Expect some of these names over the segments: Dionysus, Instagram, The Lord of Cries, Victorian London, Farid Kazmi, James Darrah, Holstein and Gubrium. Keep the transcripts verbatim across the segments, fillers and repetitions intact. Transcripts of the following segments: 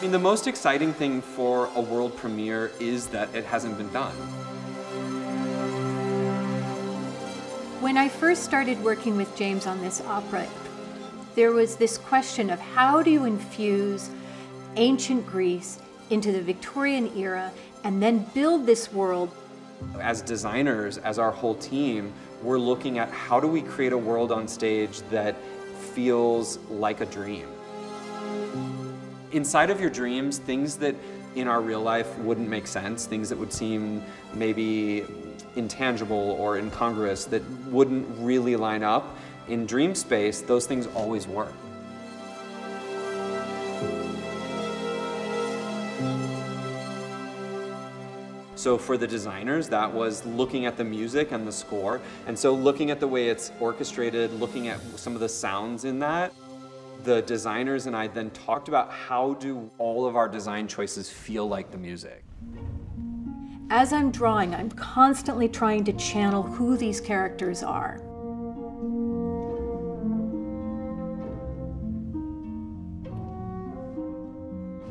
I mean, the most exciting thing for a world premiere is that it hasn't been done. When I first started working with James on this opera, there was this question of how do you infuse ancient Greece into the Victorian era and then build this world. As designers, as our whole team, we're looking at how do we create a world on stage that feels like a dream. Inside of your dreams, things that in our real life wouldn't make sense, things that would seem maybe intangible or incongruous, that wouldn't really line up, in dream space, those things always work. So for the designers, that was looking at the music and the score, and so looking at the way it's orchestrated, looking at some of the sounds in that. The designers and I then talked about how do all of our design choices feel like the music. As I'm drawing, I'm constantly trying to channel who these characters are.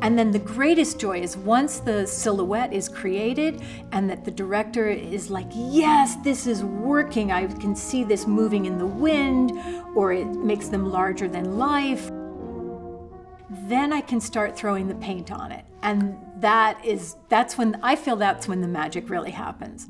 And then the greatest joy is once the silhouette is created and that the director is like, yes, this is working. I can see this moving in the wind, or it makes them larger than life. Then I can start throwing the paint on it. And that is, that's when, I feel that's when the magic really happens.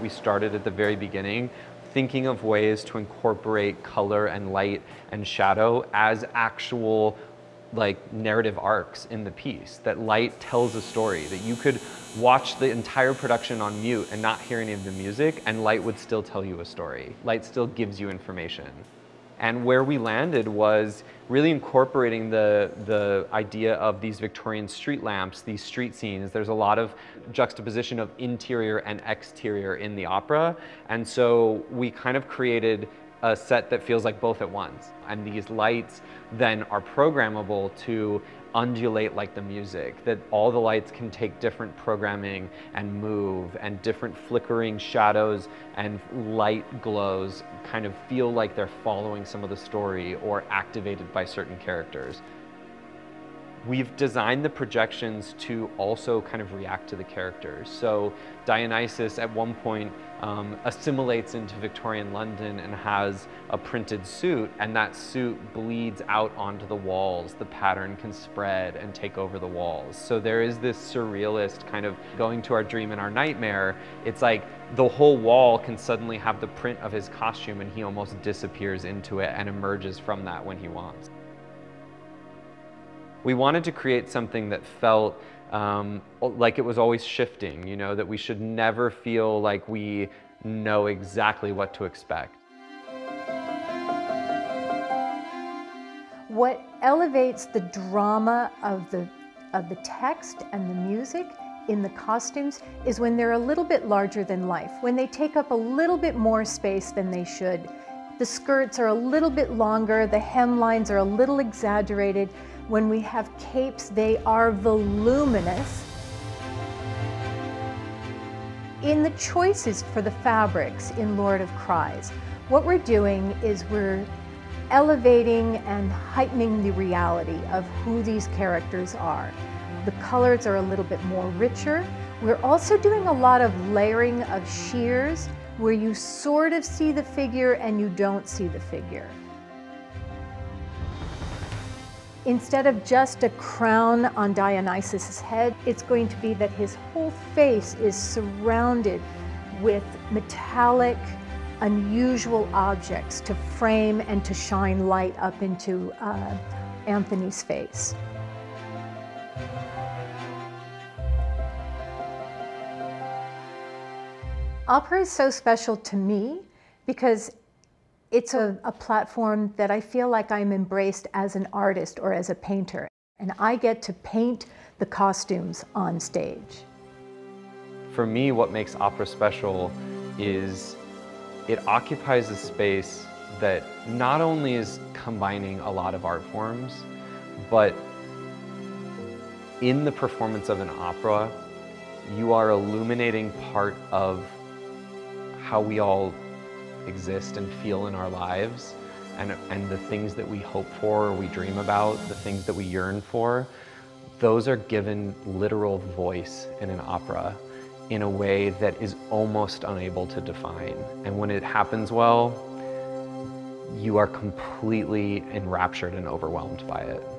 We started at the very beginning thinking of ways to incorporate color and light and shadow as actual like narrative arcs in the piece, that light tells a story, that you could watch the entire production on mute and not hear any of the music and light would still tell you a story. Light still gives you information. And where we landed was really incorporating the, the idea of these Victorian street lamps, these street scenes. There's a lot of juxtaposition of interior and exterior in the opera. And so we kind of created a set that feels like both at once. And these lights then are programmable to undulate like the music, that all the lights can take different programming and move, and different flickering shadows and light glows kind of feel like they're following some of the story or activated by certain characters. We've designed the projections to also kind of react to the characters. So Dionysus at one point um, assimilates into Victorian London and has a printed suit, and that suit bleeds out onto the walls. The pattern can spread and take over the walls. So there is this surrealist kind of going to our dream and our nightmare. It's like the whole wall can suddenly have the print of his costume and he almost disappears into it and emerges from that when he wants. We wanted to create something that felt um, like it was always shifting, you know, that we should never feel like we know exactly what to expect. What elevates the drama of the, of the text and the music in the costumes is when they're a little bit larger than life, when they take up a little bit more space than they should. The skirts are a little bit longer, the hemlines are a little exaggerated. When we have capes, they are voluminous. In the choices for the fabrics in Lord of Cries, what we're doing is we're elevating and heightening the reality of who these characters are. The colors are a little bit more richer. We're also doing a lot of layering of sheers, where you sort of see the figure and you don't see the figure. Instead of just a crown on Dionysus' head, it's going to be that his whole face is surrounded with metallic, unusual objects to frame and to shine light up into uh, Anthony's face. Opera is so special to me because it's a, a platform that I feel like I'm embraced as an artist or as a painter, and I get to paint the costumes on stage. For me, what makes opera special is it occupies a space that not only is combining a lot of art forms, but in the performance of an opera, you are illuminating part of how we all exist and feel in our lives, and, and the things that we hope for, or we dream about, the things that we yearn for. Those are given literal voice in an opera in a way that is almost unable to define. And when it happens well, you are completely enraptured and overwhelmed by it.